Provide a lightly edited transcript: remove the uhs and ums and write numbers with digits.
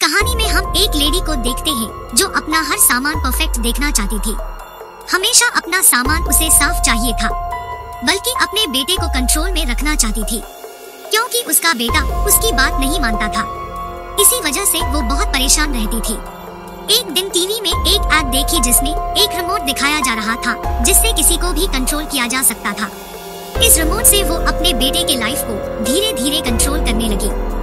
इस कहानी में हम एक लेडी को देखते हैं जो अपना हर सामान परफेक्ट देखना चाहती थी। हमेशा अपना सामान उसे साफ चाहिए था, बल्कि अपने बेटे को कंट्रोल में रखना चाहती थी, क्योंकि उसका बेटा उसकी बात नहीं मानता था। इसी वजह से वो बहुत परेशान रहती थी। एक दिन टीवी में एक ऐड देखी जिसमें एक रिमोट दिखाया जा रहा था जिससे किसी को भी कंट्रोल किया जा सकता था। इस रिमोट से वो अपने बेटे के लाइफ को धीरे धीरे कंट्रोल करने लगी।